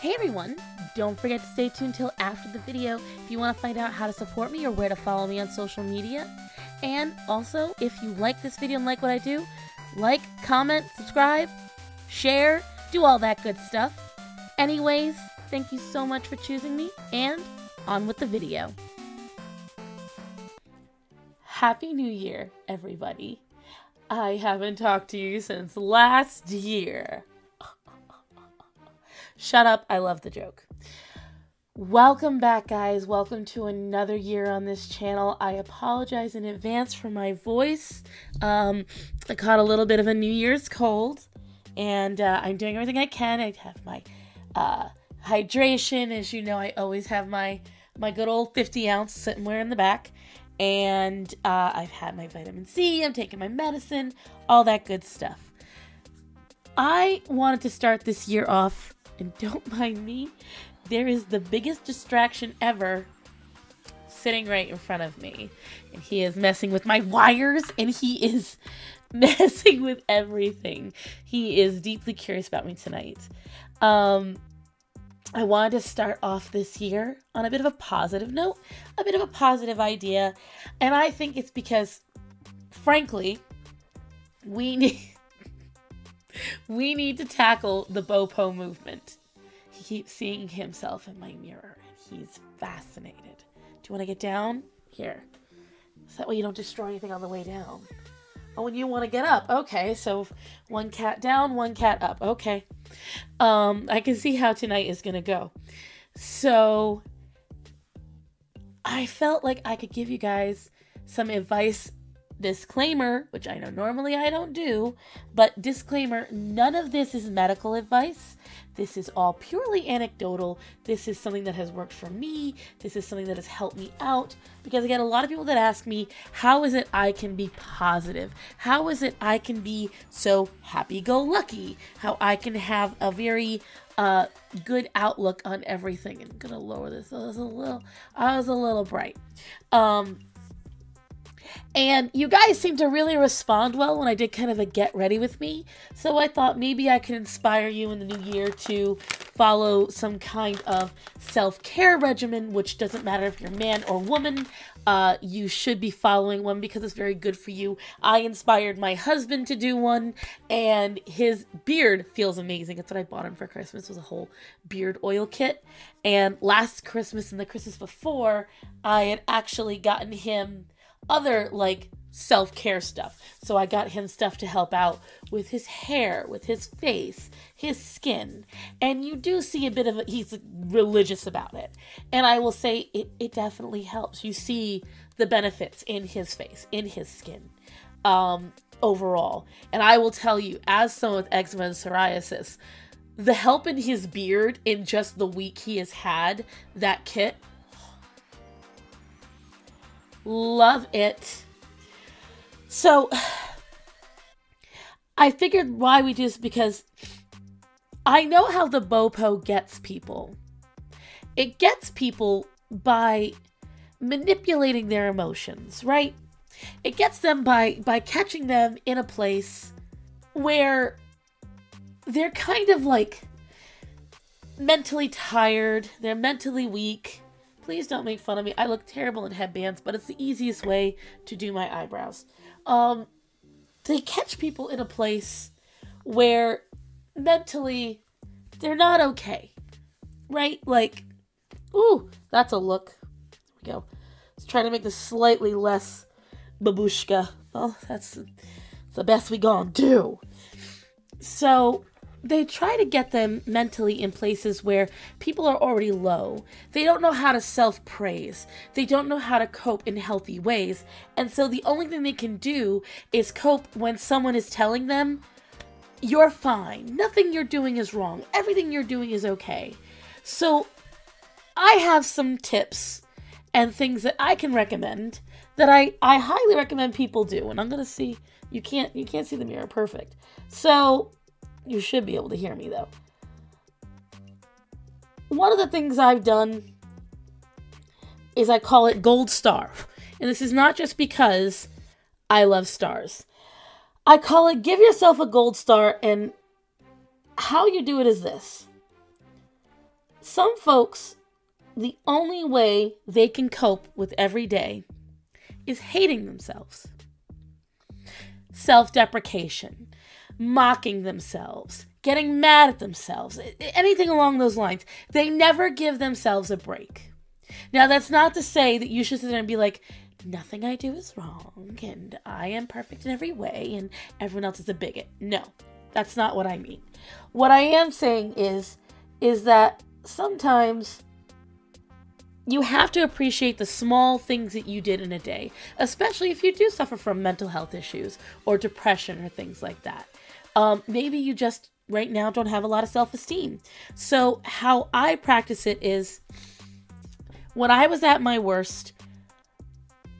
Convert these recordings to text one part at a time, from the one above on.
Hey everyone! Don't forget to stay tuned till after the video if you want to find out how to support me or where to follow me on social media. And also, if you like this video and like what I do, like, comment, subscribe, share, do all that good stuff. Anyways, thank you so much for choosing me, and on with the video. Happy New Year, everybody. I haven't talked to you since last year. Shut up, I love the joke. Welcome back, guys. Welcome to another year on this channel. I apologize in advance for my voice. I caught a little bit of a New Year's cold, and I'm doing everything I can. I have my hydration. As you know, I always have my good old 50 ounce somewhere in the back. And I've had my vitamin C. I'm taking my medicine, all that good stuff. I wanted to start this year off, and don't mind me, there is the biggest distraction ever sitting right in front of me. And he is messing with my wires, and he is messing with everything. He is deeply curious about me tonight. I wanted to start off this year on a bit of a positive note, a bit of a positive idea. And I think it's because, frankly, we need to tackle the Bopo movement. He keeps seeing himself in my mirror, and he's fascinated. Do you want to get down? Here. So that way you don't destroy anything on the way down. Oh, and you want to get up. Okay, so one cat down, one cat up. Okay. I can see how tonight is going to go. So I felt like I could give you guys some advice. Disclaimer, which I know normally I don't do, but disclaimer, none of this is medical advice. This is all purely anecdotal. This is something that has worked for me. This is something that has helped me out, because I get a lot of people that ask me, how is it I can be positive? How is it I can be so happy-go-lucky? How I can have a very good outlook on everything. I'm gonna lower this. I was a little bright. And you guys seem to really respond well when I did kind of a get ready with me. So I thought maybe I could inspire you in the new year to follow some kind of self-care regimen, which doesn't matter if you're man or woman. You should be following one because it's very good for you. I inspired my husband to do one, and his beard feels amazing. That's what I bought him for Christmas, was a whole beard oil kit. And last Christmas and the Christmas before, I had actually gotten him other like self-care stuff. So I got him stuff to help out with his hair, with his face, his skin. And you do see a bit of he's religious about it. And I will say it definitely helps. You see the benefits in his face, in his skin, overall. And I will tell you, as someone with eczema and psoriasis, the help in his beard in just the week he has had that kit, love it. So I figured why we do this, because I know how the Bopo gets people. It gets people by manipulating their emotions, right? It gets them by catching them in a place where they're kind of like mentally tired, they're mentally weak. Please don't make fun of me. I look terrible in headbands, but it's the easiest way to do my eyebrows. They catch people in a place where mentally they're not okay, right? Like, ooh, that's a look. There we go. Let's try to make this slightly less babushka. Well, that's the best we gonna do. So they try to get them mentally in places where people are already low. They don't know how to self-praise. They don't know how to cope in healthy ways. And so the only thing they can do is cope when someone is telling them, you're fine. Nothing you're doing is wrong. Everything you're doing is okay. So I have some tips and things that I can recommend that I highly recommend people do. And I'm going to see, you can't see the mirror. Perfect. So you should be able to hear me, though. One of the things I've done is I call it Gold Star. And this is not just because I love stars. I call it give yourself a gold star, and how you do it is this. Some folks, the only way they can cope with every day is hating themselves. Self-deprecation, mocking themselves, getting mad at themselves, anything along those lines. They never give themselves a break. Now, that's not to say that you should sit there and be like, nothing I do is wrong, and I am perfect in every way, and everyone else is a bigot. No, that's not what I mean. What I am saying is that sometimes you have to appreciate the small things that you did in a day, especially if you do suffer from mental health issues or depression or things like that. Maybe you just right now don't have a lot of self-esteem. So how I practice it is, when I was at my worst,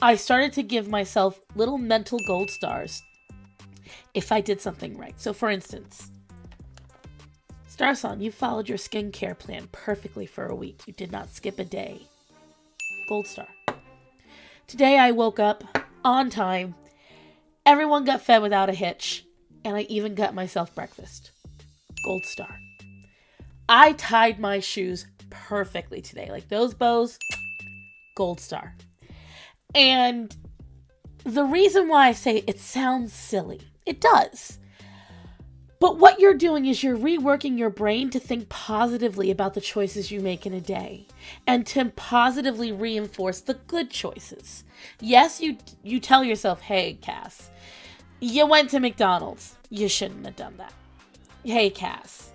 I started to give myself little mental gold stars if I did something right. So for instance, Starson, you followed your skincare plan perfectly for a week. You did not skip a day. Gold star. Today I woke up on time. Everyone got fed without a hitch. And I even got myself breakfast. Gold star. I tied my shoes perfectly today. Like those bows, gold star. And the reason why I say it sounds silly, it does. But what you're doing is you're reworking your brain to think positively about the choices you make in a day and to positively reinforce the good choices. Yes, you tell yourself, hey, Cass, you went to McDonald's. You shouldn't have done that. Hey, Cass,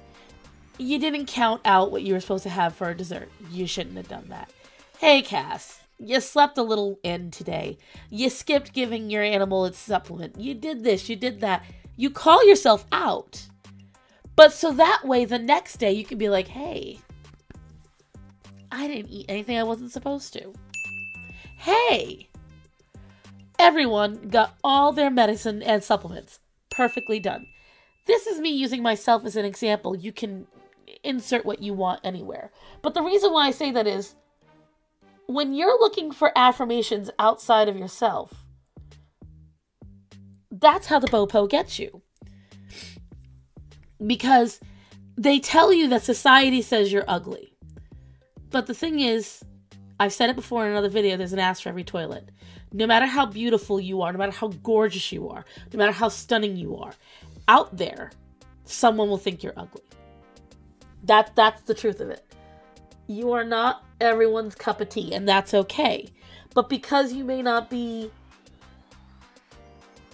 you didn't count out what you were supposed to have for dessert. You shouldn't have done that. Hey, Cass, you slept a little in today. You skipped giving your animal its supplement. You did this, you did that. You call yourself out. But so that way, the next day, you can be like, hey, I didn't eat anything I wasn't supposed to. Hey, everyone got all their medicine and supplements. Perfectly done. This is me using myself as an example. You can insert what you want anywhere. But the reason why I say that is, when you're looking for affirmations outside of yourself, that's how the Bopo gets you. Because they tell you that society says you're ugly. But the thing is, I've said it before in another video, there's an ass for every toilet. No matter how beautiful you are, no matter how gorgeous you are, no matter how stunning you are, out there, someone will think you're ugly. That's the truth of it. You are not everyone's cup of tea, and that's okay. But because you may not be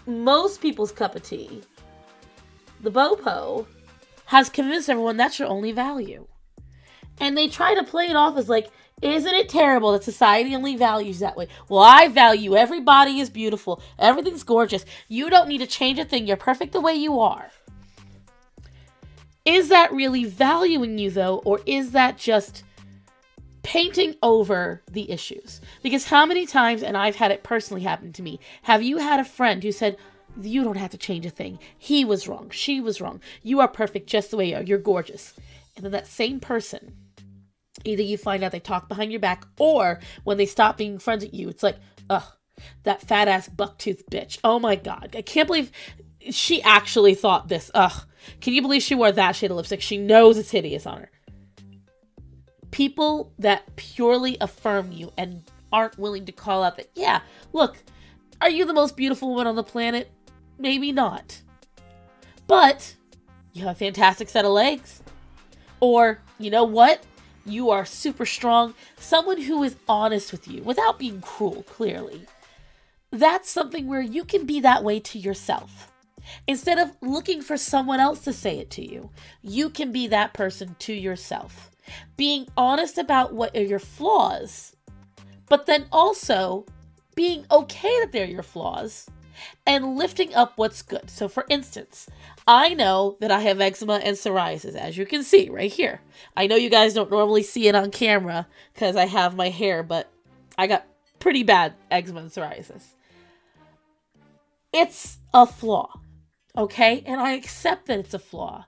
most people's cup of tea, the Bopo has convinced everyone that's your only value. And they try to play it off as like, isn't it terrible that society only values that way? Well, I value everybody is beautiful. Everything's gorgeous. You don't need to change a thing. You're perfect the way you are. Is that really valuing you, though? Or is that just painting over the issues? Because how many times, and I've had it personally happen to me, have you had a friend who said, you don't have to change a thing. He was wrong. She was wrong. You are perfect just the way you are. You're gorgeous. And then that same person, either you find out they talk behind your back, or when they stop being friends with you, it's like, ugh, that fat ass bucktooth bitch. Oh my God. I can't believe she actually thought this. Ugh. Can you believe she wore that shade of lipstick? She knows it's hideous on her. People that purely affirm you and aren't willing to call out that, yeah, look, are you the most beautiful woman on the planet? Maybe not. But you have a fantastic set of legs. Or, you know what? You are super strong. Someone who is honest with you without being cruel, clearly. That's something where you can be that way to yourself. Instead of looking for someone else to say it to you, you can be that person to yourself. Being honest about what are your flaws, but then also being okay that they're your flaws and lifting up what's good. So for instance, I know that I have eczema and psoriasis, as you can see right here. I know you guys don't normally see it on camera because I have my hair, but I got pretty bad eczema and psoriasis. It's a flaw, okay? And I accept that it's a flaw.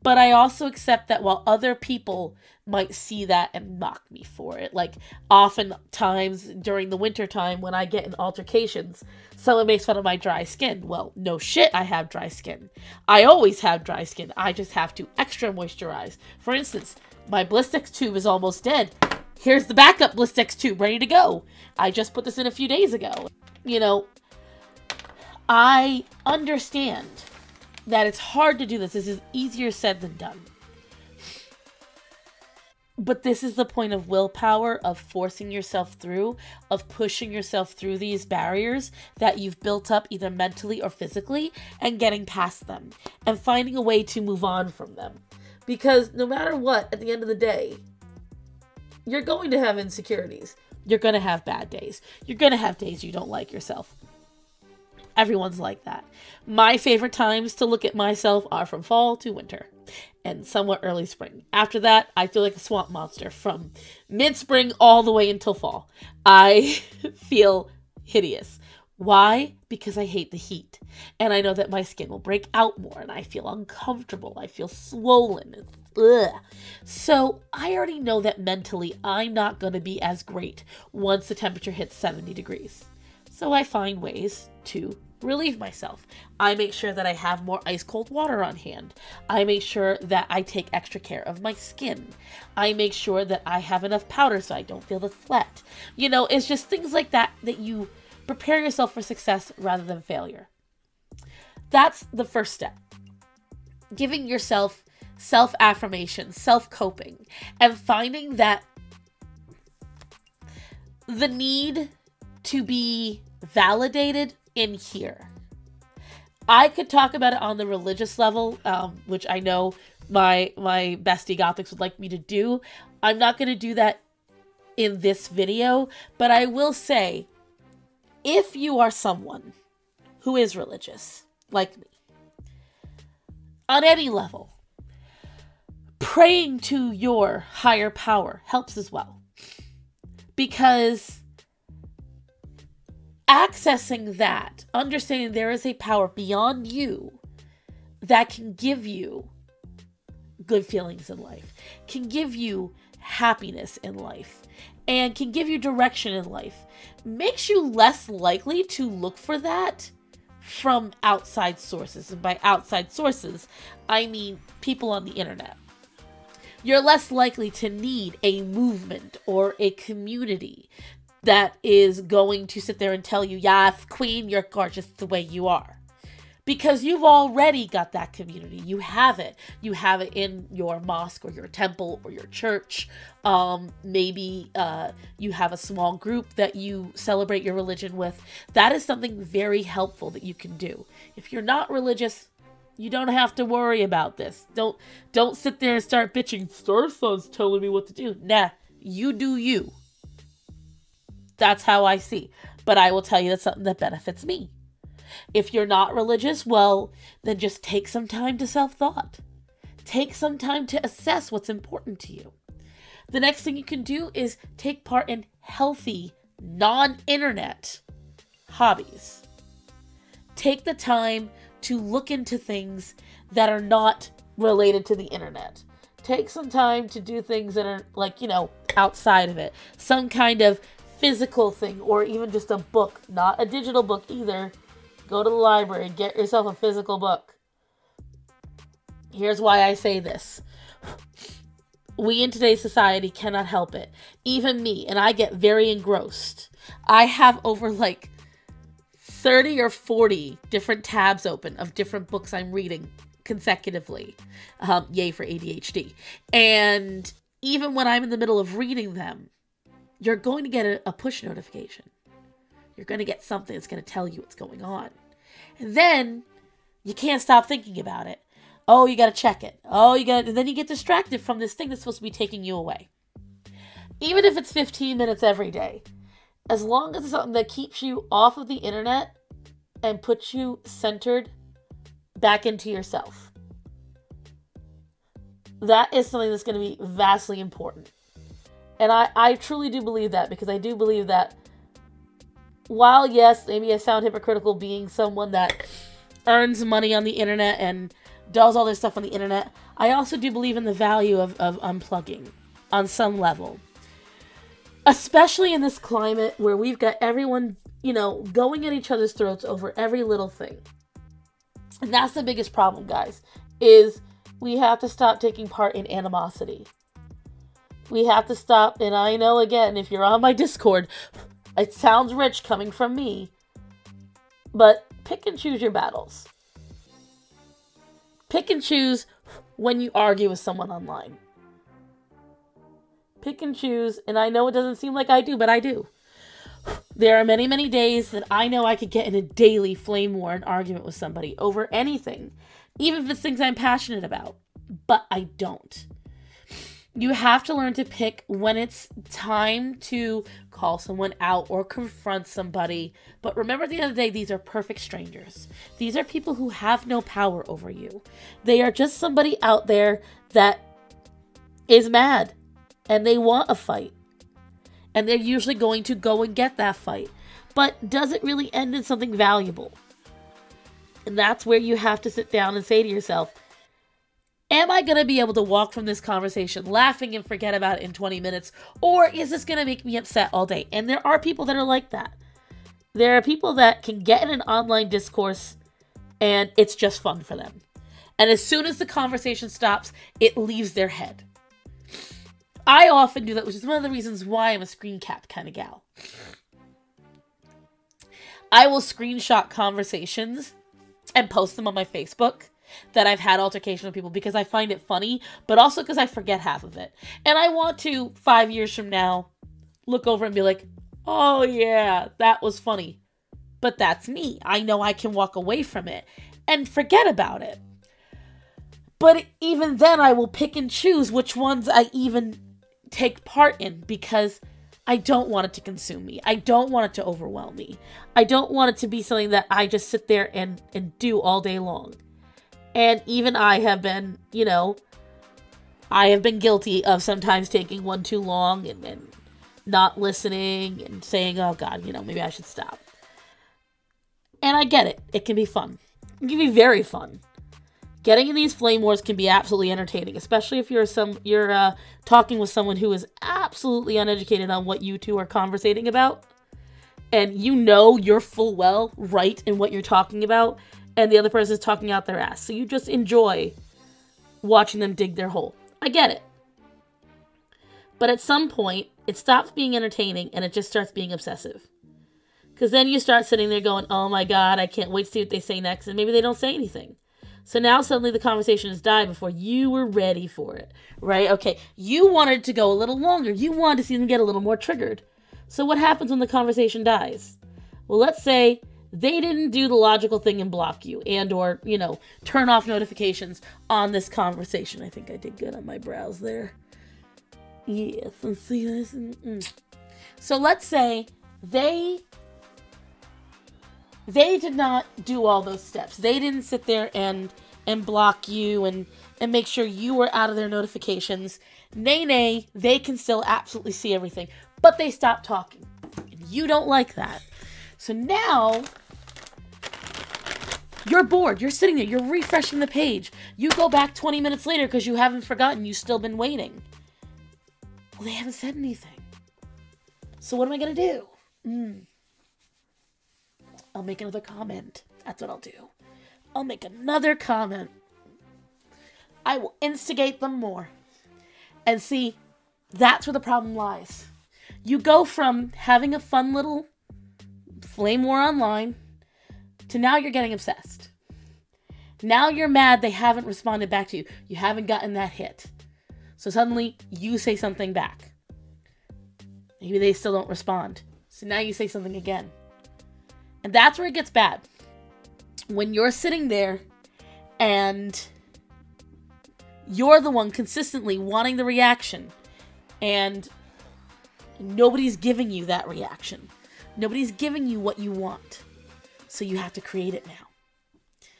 But I also accept that while other people might see that and mock me for it, like oftentimes during the winter time when I get in altercations, someone makes fun of my dry skin. Well, no shit, I have dry skin. I always have dry skin. I just have to extra moisturize. For instance, My Blistex tube is almost dead. Here's the backup Blistex tube ready to go. I just put this in a few days ago. You know, I understand that it's hard to do this. This is easier said than done. But this is the point of willpower, of forcing yourself through, of pushing yourself through these barriers that you've built up either mentally or physically, and getting past them and finding a way to move on from them. Because no matter what, at the end of the day, you're going to have insecurities. You're going to have bad days. You're going to have days you don't like yourself. Everyone's like that. My favorite times to look at myself are from fall to winter and somewhat early spring. After that, I feel like a swamp monster from mid-spring all the way until fall. I feel hideous. Why? Because I hate the heat. And I know that my skin will break out more and I feel uncomfortable. I feel swollen. Ugh. So I already know that mentally I'm not going to be as great once the temperature hits 70 degrees. So I find ways to relieve myself. I make sure that I have more ice cold water on hand. I make sure that I take extra care of my skin. I make sure that I have enough powder so I don't feel the sweat. You know, it's just things like that that you prepare yourself for success rather than failure. That's the first step. Giving yourself self-affirmation, self-coping, and finding that the need to be validated in here. I could talk about it on the religious level, which I know my bestie Gothics would like me to do. I'm not going to do that in this video, but I will say, if you are someone who is religious, like me, on any level, praying to your higher power helps as well. Because accessing that, understanding there is a power beyond you that can give you good feelings in life, can give you happiness in life, and can give you direction in life, makes you less likely to look for that from outside sources. And by outside sources, I mean people on the internet. You're less likely to need a movement or a community that is going to sit there and tell you, yes, queen, you're gorgeous the way you are. Because you've already got that community. You have it. You have it in your mosque or your temple or your church. Maybe you have a small group that you celebrate your religion with. That is something very helpful that you can do. If you're not religious, you don't have to worry about this. Don't sit there and start bitching, Star Son's telling me what to do. Nah, you do you. That's how I see. But I will tell you that's something that benefits me. If you're not religious, well, then just take some time to self-thought. Take some time to assess what's important to you. The next thing you can do is take part in healthy, non-internet hobbies. Take the time to look into things that are not related to the internet. Take some time to do things that are, like, you know, outside of it. Some kind of physical thing, or even just a book, not a digital book either. Go to the library and get yourself a physical book. Here's why I say this. We in today's society cannot help it. Even me, and I get very engrossed. I have over like 30 or 40 different tabs open of different books I'm reading consecutively. Yay for ADHD. And even when I'm in the middle of reading them, you're going to get a push notification. You're going to get something that's going to tell you what's going on. And then you can't stop thinking about it. Oh, you got to check it. Oh, you got to, and then you get distracted from this thing that's supposed to be taking you away. Even if it's 15 minutes every day, as long as it's something that keeps you off of the internet and puts you centered back into yourself, that is something that's going to be vastly important. And I truly do believe that, because I do believe that while, yes, maybe I sound hypocritical being someone that earns money on the internet and does all this stuff on the internet, I also do believe in the value of unplugging on some level. Especially in this climate where we've got everyone, you know, going at each other's throats over every little thing. And that's the biggest problem, guys, is we have to stop taking part in animosity. we have to stop. And I know, again, if you're on my Discord, it sounds rich coming from me, but pick and choose your battles. Pick and choose when you argue with someone online. Pick and choose, and I know it doesn't seem like I do, but I do. There are many, many days that I know I could get in a daily flame war and argument with somebody over anything, even if it's things I'm passionate about, but I don't. You have to learn to pick when it's time to call someone out or confront somebody. But remember, at the end of the day, these are perfect strangers. These are people who have no power over you. They are just somebody out there that is mad and they want a fight. And they're usually going to go and get that fight. But does it really end in something valuable? And that's where you have to sit down and say to yourself, am I going to be able to walk from this conversation laughing and forget about it in 20 minutes? Or is this going to make me upset all day? And there are people that are like that. There are people that can get in an online discourse and it's just fun for them. And as soon as the conversation stops, it leaves their head. I often do that, which is one of the reasons why I'm a screen cap kind of gal. I will screenshot conversations and post them on my Facebook that I've had altercation with people because I find it funny, but also because I forget half of it. And I want to, 5 years from now, look over and be like, oh yeah, that was funny. But that's me. I know I can walk away from it and forget about it. But even then, I will pick and choose which ones I even take part in because I don't want it to consume me. I don't want it to overwhelm me. I don't want it to be something that I just sit there and do all day long. And even I have been, you know, I have been guilty of sometimes taking one too long and not listening and saying, oh God, you know, maybe I should stop. And I get it. It can be fun. It can be very fun. Getting in these flame wars can be absolutely entertaining, especially if you're talking with someone who is absolutely uneducated on what you two are conversating about, and you know you're full well right in what you're talking about, and the other person is talking out their ass. So you just enjoy watching them dig their hole. I get it. But at some point, it stops being entertaining and it just starts being obsessive. Because then you start sitting there going, oh my God, I can't wait to see what they say next, and maybe they don't say anything. So now suddenly the conversation has died before you were ready for it, right? Okay, you wanted to go a little longer. You wanted to see them get a little more triggered. So what happens when the conversation dies? Well, let's say they didn't do the logical thing and block you and or, you know, turn off notifications on this conversation. I think I did good on my brows there. Yes, let's see this. So let's say they did not do all those steps. They didn't sit there and block you and make sure you were out of their notifications. Nay, they can still absolutely see everything, but they stopped talking. And you don't like that. So now you're bored. You're sitting there. You're refreshing the page. You go back 20 minutes later because you haven't forgotten. You've still been waiting. Well, they haven't said anything. So what am I going to do? I'll make another comment. That's what I'll do. I'll make another comment. I will instigate them more. And see, that's where the problem lies. You go from having a fun little flame war online to now you're getting obsessed. Now you're mad they haven't responded back to you. You haven't gotten that hit. So suddenly you say something back. Maybe they still don't respond. So now you say something again. And that's where it gets bad. When you're sitting there and you're the one consistently wanting the reaction and nobody's giving you that reaction. Nobody's giving you what you want. So you have to create it now.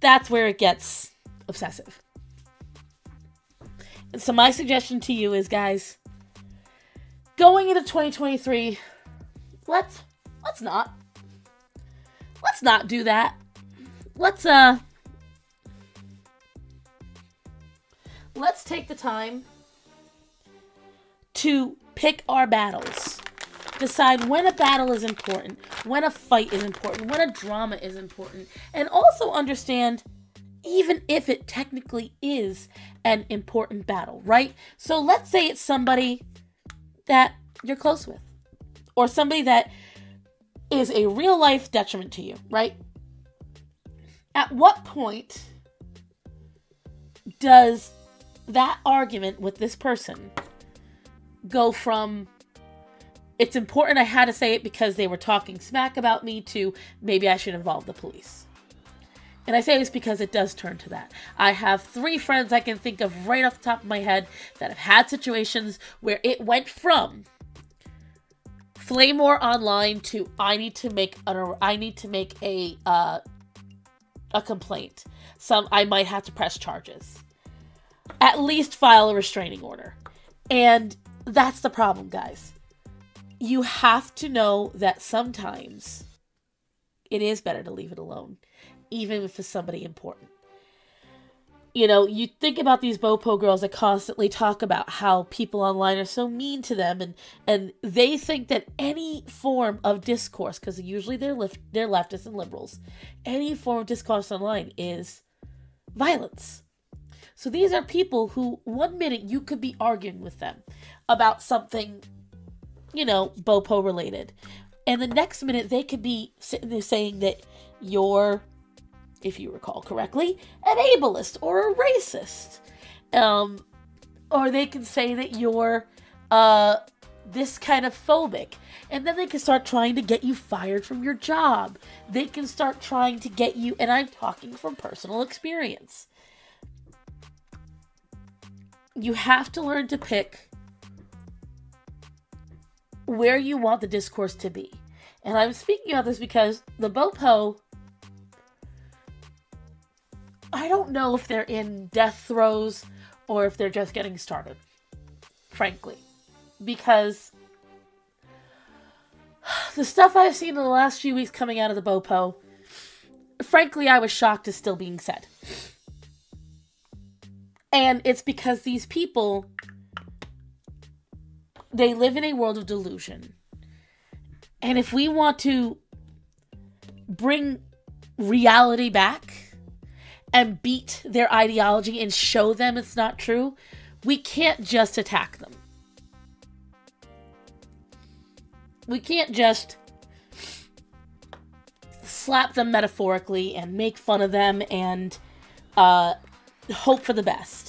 That's where it gets obsessive. And so my suggestion to you is, guys, going into 2023, let's not do that. Let's take the time to pick our battles. Decide when a battle is important, when a fight is important, when a drama is important, and also understand even if it technically is an important battle, right? So let's say it's somebody that you're close with, or somebody that is a real life detriment to you, right? At what point does that argument with this person go from, it's important I had to say it because they were talking smack about me, to maybe I should involve the police? And I say this because it does turn to that. I have three friends I can think of right off the top of my head that have had situations where it went from flame war online to I need to make a complaint. Some I might have to press charges, at least file a restraining order. And that's the problem, guys. You have to know that sometimes it is better to leave it alone, even if it's somebody important. You know, you think about these Bopo girls that constantly talk about how people online are so mean to them, and they think that any form of discourse, because usually they're leftists and liberals, any form of discourse online is violence. So these are people who, one minute you could be arguing with them about something, you know, Bopo related, and the next minute they could be sitting there saying that you're, if you recall correctly, an ableist or a racist. Or they can say that you're this kind of phobic. And then they can start trying to get you fired from your job. They can start trying to get you, and I'm talking from personal experience. You have to learn to pick where you want the discourse to be. And I'm speaking of this because the Bopo, I don't know if they're in death throes or if they're just getting started, frankly, because the stuff I've seen in the last few weeks coming out of the Bopo, frankly, I was shocked is still being said. And it's because these people, they live in a world of delusion. And if we want to bring reality back and beat their ideology and show them it's not true, we can't just attack them. We can't just slap them metaphorically and make fun of them and hope for the best.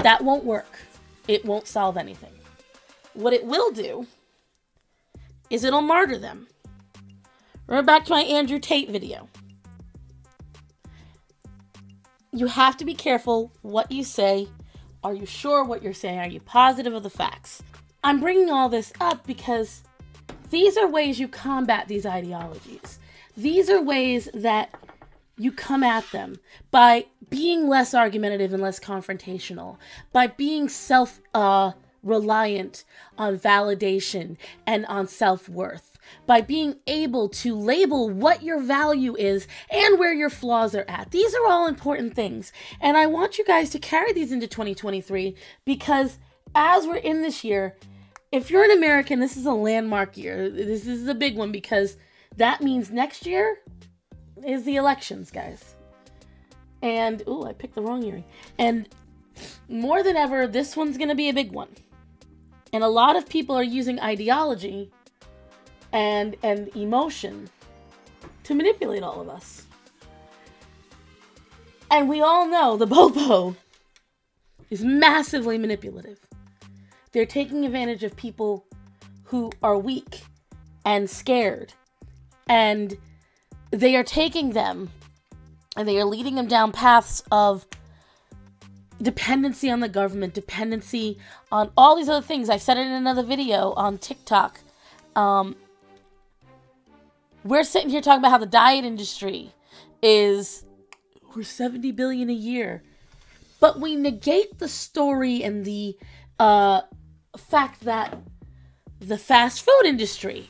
That won't work. It won't solve anything. What it will do is it'll martyr them. Remember back to my Andrew Tate video. You have to be careful what you say. Are you sure what you're saying? Are you positive of the facts? I'm bringing all this up because these are ways you combat these ideologies. These are ways that you come at them by being less argumentative and less confrontational, by being self-reliant on validation and on self-worth, by being able to label what your value is and where your flaws are at. These are all important things. And I want you guys to carry these into 2023, because as we're in this year, if you're an American, this is a landmark year. This is a big one, because that means next year is the elections, guys. And, ooh, I picked the wrong earring. And more than ever, this one's going to be a big one. And a lot of people are using ideology and emotion to manipulate all of us. And we all know the Bopo is massively manipulative. They're taking advantage of people who are weak and scared, and they are taking them and they are leading them down paths of dependency on the government, dependency on all these other things. I said it in another video on TikTok. We're sitting here talking about how the diet industry is, we're $70 billion a year. But we negate the story and the fact that the fast food industry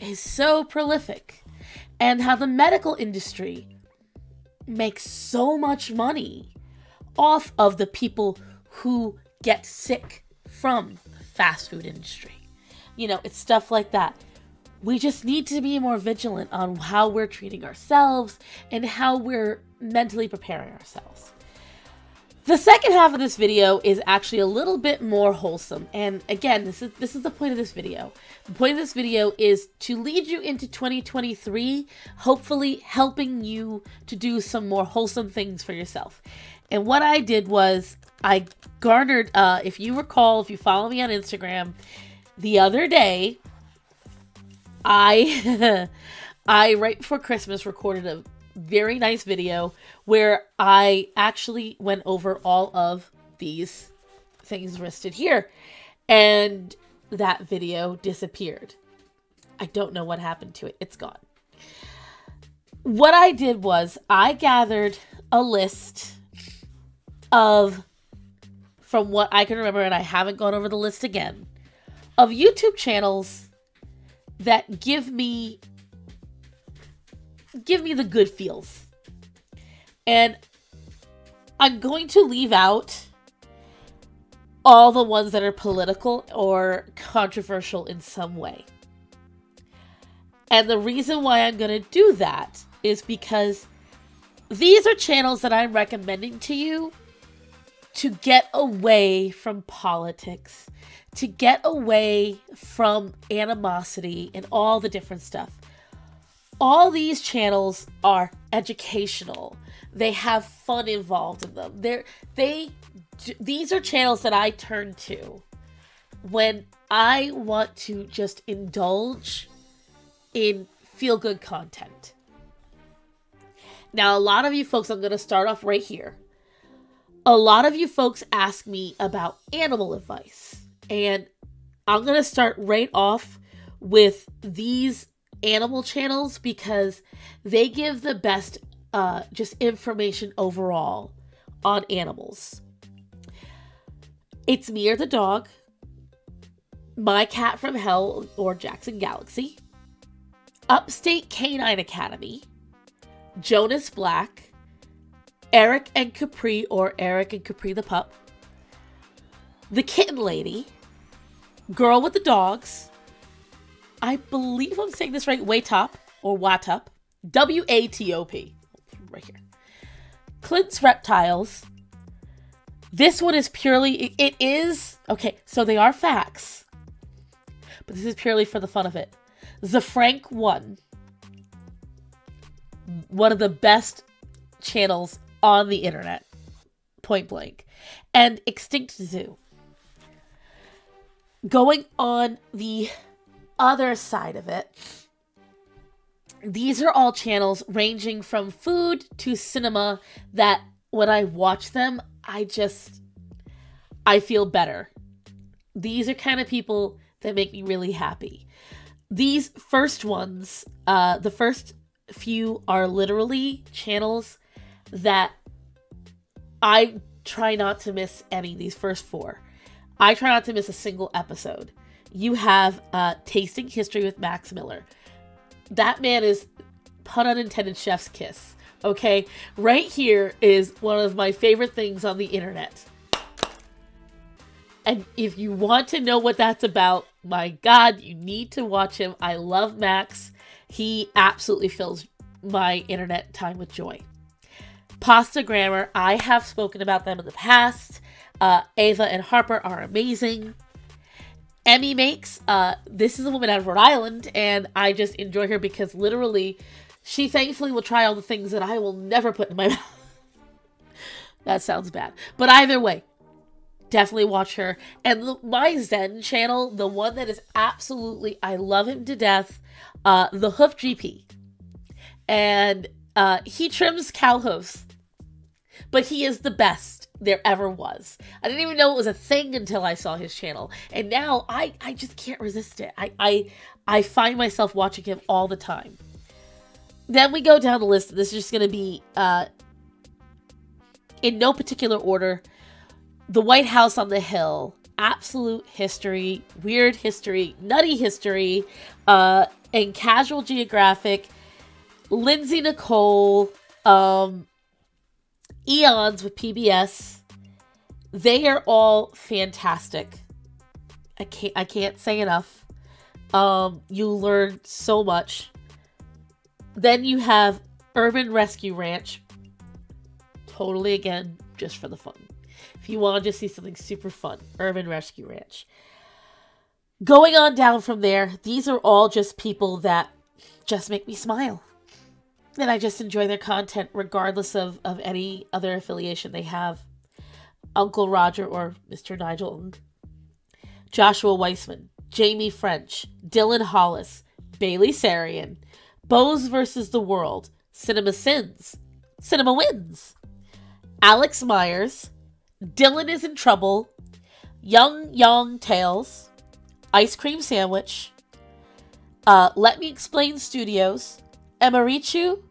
is so prolific, and how the medical industry makes so much money off of the people who get sick from the fast food industry. You know, it's stuff like that. We just need to be more vigilant on how we're treating ourselves and how we're mentally preparing ourselves. The second half of this video is actually a little bit more wholesome, and again, this is the point of this video. The point of this video is to lead you into 2023, hopefully helping you to do some more wholesome things for yourself. And what I did was I garnered, if you recall, if you follow me on Instagram, the other day, I right before Christmas recorded a very nice video where I actually went over all of these things listed here, and that video disappeared. I don't know what happened to it. It's gone. What I did was I gathered a list of, from what I can remember, and I haven't gone over the list again, of YouTube channels that give me the good feels. And I'm going to leave out all the ones that are political or controversial in some way. And the reason why I'm going to do that is because these are channels that I'm recommending to you to get away from politics, to get away from animosity and all the different stuff. All these channels are educational. They have fun involved in them. These are channels that I turn to when I want to just indulge in feel-good content. Now, a lot of you folks, I'm going to start off right here. A lot of you folks ask me about animal advice, and I'm going to start right off with these animal channels because they give the best just information overall on animals. It's Me or the Dog, My Cat from Hell or Jackson Galaxy, UpState Canine Academy, Jonas Black, Erik and Capri or Erik and Capri the Pup, The Kitten Lady, Girl with the Dogs, I believe I'm saying this right, WATOP or WATOP, W-A-T-O-P, right here. Clint's Reptiles. This one is purely, okay, so they are facts, but this is purely for the fun of it. Zefrank1, one of the best channels on the internet, point blank, and ExtinctZoo. Going on the other side of it, these are all channels ranging from food to cinema that when I watch them, I feel better. These are kind of people that make me really happy. These first ones, the first few are literally channels that I try not to miss any. These first four, I try not to miss a single episode. You have Tasting History with Max Miller. That man is, pun unintended, chef's kiss. Okay, right here is one of my favorite things on the internet. And if you want to know what that's about, my God, you need to watch him. I love Max. He absolutely fills my internet time with joy. Pasta Grammar, I have spoken about them in the past. Ava and Harper are amazing. Emmy Makes, this is a woman out of Rhode Island, and I just enjoy her because literally she thankfully will try all the things that I will never put in my mouth. That sounds bad. But either way, definitely watch her. And my Zen channel, the one that is absolutely, I love him to death, the Hoof GP. And he trims cow hoofs, but he is the best there ever was. I didn't even know it was a thing until I saw his channel. And now I just can't resist it. I find myself watching him all the time. Then we go down the list. This is just going to be in no particular order. The White House on the Hill, Absolute History, Weird History, Nutty History, and Casual Geographic, Lindsay Nicole, Eons with PBS. They are all fantastic. I can't say enough. You learn so much. Then you have Urban Rescue Ranch. totally again just for the fun. If you want to see something super fun, Urban Rescue Ranch. Going on down from there, these are all just people that just make me smile. And I just enjoy their content regardless of any other affiliation they have. Uncle Roger or Mr. Nigel Ng, Joshua Weissman, Jaime French, Dylan Hollis, Bailey Sarian, Bose vs. The World, Cinema Sins, Cinema Wins, Alex Myers, Dylan is in Trouble, Young Yong Tales, Ice Cream Sandwich, Let Me Explain Studios, Emerichu,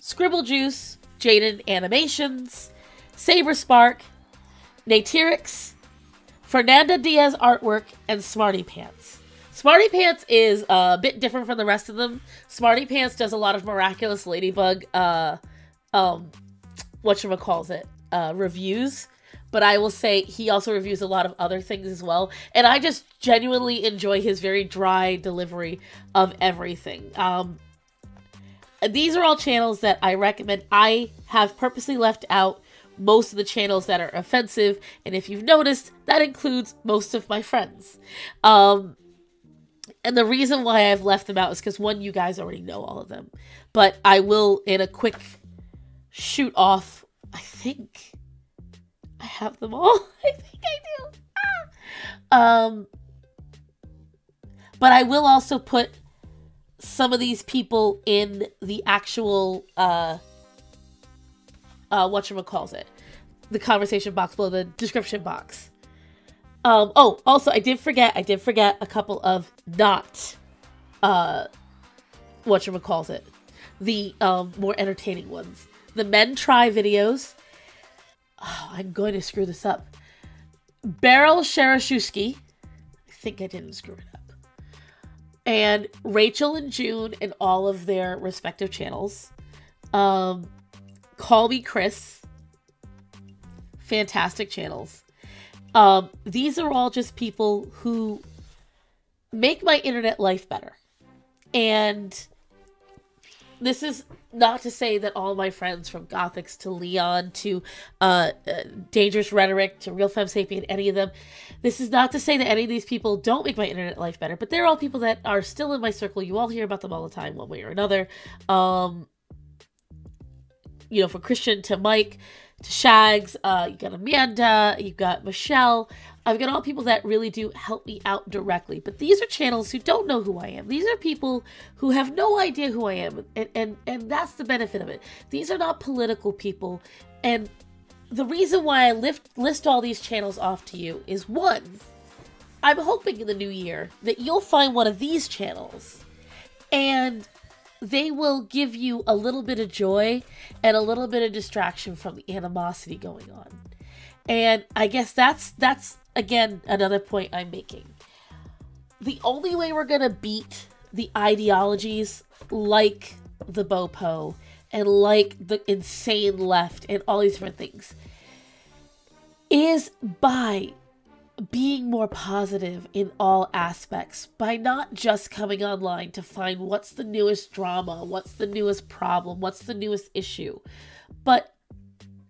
Scribble Juice, Jaden Animations, Saber Spark, Natirix, Fernanda Diaz Artwork, and Smarty Pants. Smarty Pants is a bit different from the rest of them. Smarty Pants does a lot of Miraculous Ladybug, reviews. But I will say he also reviews a lot of other things as well. And I just genuinely enjoy his very dry delivery of everything. These are all channels that I recommend. I have purposely left out most of the channels that are offensive, and if you've noticed, that includes most of my friends. And the reason why I've left them out is because, one, you guys already know all of them. But I will, in a quick shoot off, I think I have them all. I think I do. Ah! But I will also put some of these people in the actual the conversation box below the description box. Oh, also I did forget a couple of not the more entertaining ones. The Men Try videos. Oh, I'm going to screw this up. Beryl Sharashewski. I think I didn't screw it up. And Rachel and June and all of their respective channels. Call Me Chris. Fantastic channels. These are all just people who make my internet life better. And this is not to say that all my friends, from Gothics to Leon to Dangerous Rhetoric to Real Femme Sapien, any of them, this is not to say that any of these people don't make my internet life better, but they're all people that are still in my circle. You all hear about them all the time, one way or another. You know, from Christian to Mike to Shags, you got Amanda, you got Michelle. I've got all people that really do help me out directly. But these are channels who don't know who I am. These are people who have no idea who I am. And that's the benefit of it. These are not political people. And the reason why I list all these channels off to you is, one, I'm hoping in the new year that you'll find one of these channels and they will give you a little bit of joy and a little bit of distraction from the animosity going on. And I guess that's again, another point I'm making. The only way we're going to beat the ideologies like the Bopo and like the insane left and all these different things is by being more positive in all aspects, by not just coming online to find what's the newest drama, what's the newest problem, what's the newest issue, but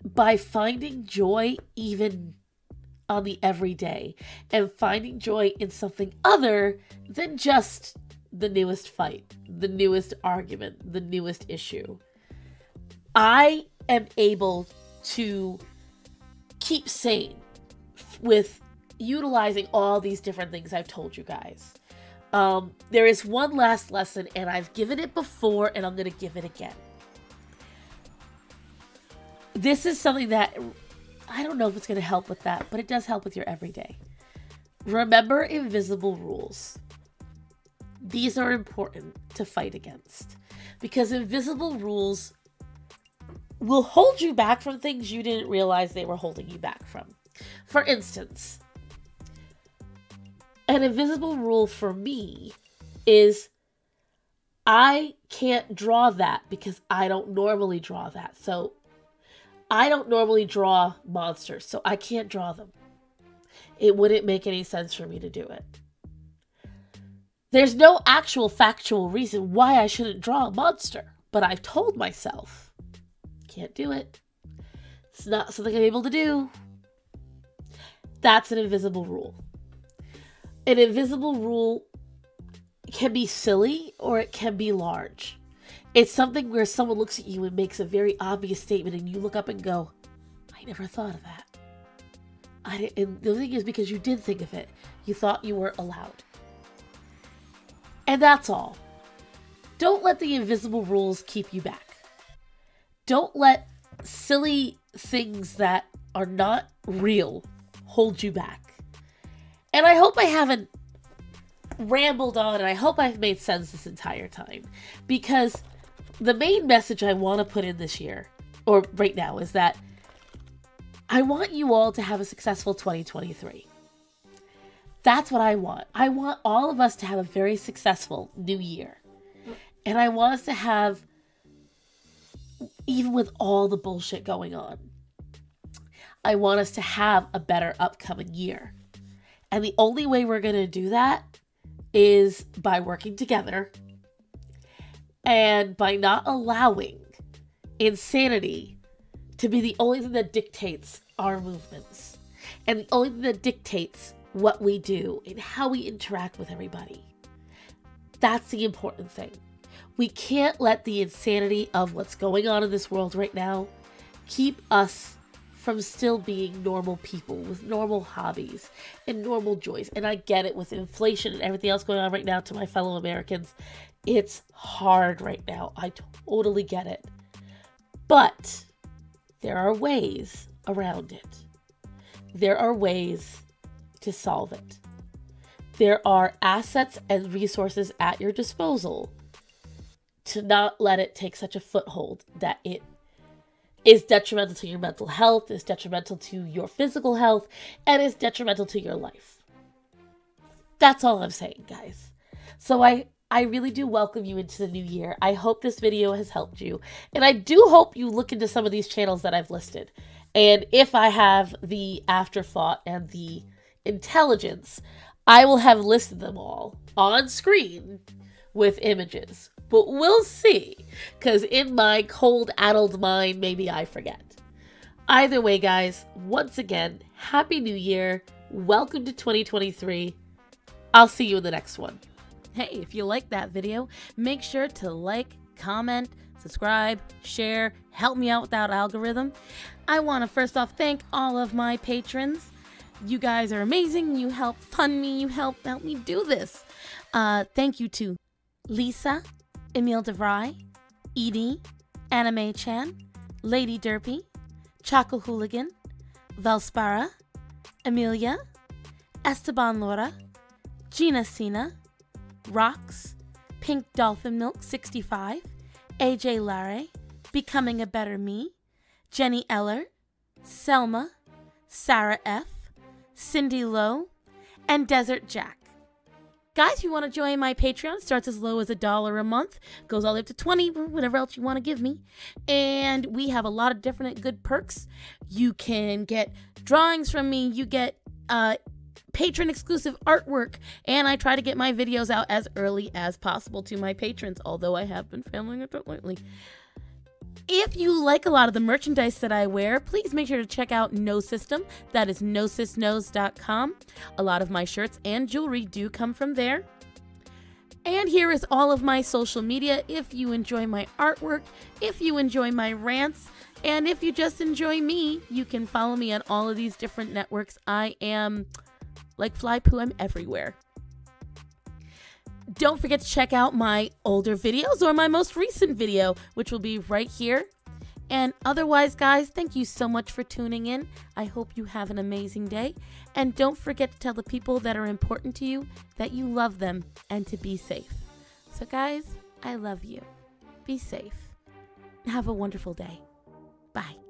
by finding joy even on the everyday and finding joy in something other than just the newest fight, the newest argument, the newest issue. I am able to keep sane with utilizing all these different things I've told you guys. There is one last lesson, and I've given it before, and I'm going to give it again. This is something that I don't know if it's going to help with that, but it does help with your everyday. Remember invisible rules. These are important to fight against because invisible rules will hold you back from things you didn't realize they were holding you back from. For instance, an invisible rule for me is I can't draw that because I don't normally draw that. So I don't normally draw monsters, so I can't draw them. It wouldn't make any sense for me to do it. There's no actual factual reason why I shouldn't draw a monster, but I've told myself, can't do it. It's not something I'm able to do. That's an invisible rule. An invisible rule can be silly or it can be large. It's something where someone looks at you and makes a very obvious statement and you look up and go, I never thought of that. I didn't, and the thing is, because you did think of it, you thought you were allowed. And that's all. Don't let the invisible rules keep you back. Don't let silly things that are not real hold you back. And I hope I haven't rambled on, and I hope I've made sense this entire time, because the main message I want to put in this year, or right now, is that I want you all to have a successful 2023. That's what I want. I want all of us to have a very successful new year. And I want us to have, even with all the bullshit going on, I want us to have a better upcoming year. And the only way we're going to do that is by working together and by not allowing insanity to be the only thing that dictates our movements and the only thing that dictates what we do and how we interact with everybody. That's the important thing. We can't let the insanity of what's going on in this world right now keep us from still being normal people with normal hobbies and normal joys. And I get it, with inflation and everything else going on right now, to my fellow Americans, it's hard right now. I totally get it. But there are ways around it. There are ways to solve it. There are assets and resources at your disposal to not let it take such a foothold that it is detrimental to your mental health, is detrimental to your physical health, and is detrimental to your life. That's all I'm saying, guys. So I really do welcome you into the new year. I hope this video has helped you. And I do hope you look into some of these channels that I've listed. And if I have the afterthought and the intelligence, I will have listed them all on screen with images. But we'll see, because in my cold, addled mind, maybe I forget. Either way, guys, once again, Happy New Year. Welcome to 2023. I'll see you in the next one. Hey, if you like that video, make sure to like, comment, subscribe, share, help me out with that algorithm. I want to first off thank all of my patrons. You guys are amazing. You help fund me. You help me do this. Thank you to Lisa, Emil DeVry, Edie, Anime Chan, Lady Derpy, Chaco Hooligan, Valspara, Amelia, Esteban Laura, Gina Sina, Rocks, Pink Dolphin Milk 65, AJ Lare, Becoming a Better Me, Jenny Eller, Selma, Sarah F, Cindy Lowe, and Desert Jack. Guys, if you want to join my Patreon, it starts as low as $1 a month, goes all the way up to $20, whatever else you want to give me. And we have a lot of different good perks. You can get drawings from me, you get patron-exclusive artwork, and I try to get my videos out as early as possible to my patrons, although I have been failing it lately. If you like a lot of the merchandise that I wear, please make sure to check out No System. That is nosysnose.com. A lot of my shirts and jewelry do come from there. And here is all of my social media. If you enjoy my artwork, if you enjoy my rants, and if you just enjoy me, you can follow me on all of these different networks. I am like Fly Poo, I'm everywhere. Don't forget to check out my older videos or my most recent video, which will be right here. And otherwise, guys, thank you so much for tuning in. I hope you have an amazing day. And don't forget to tell the people that are important to you that you love them and to be safe. So, guys, I love you. Be safe. Have a wonderful day. Bye.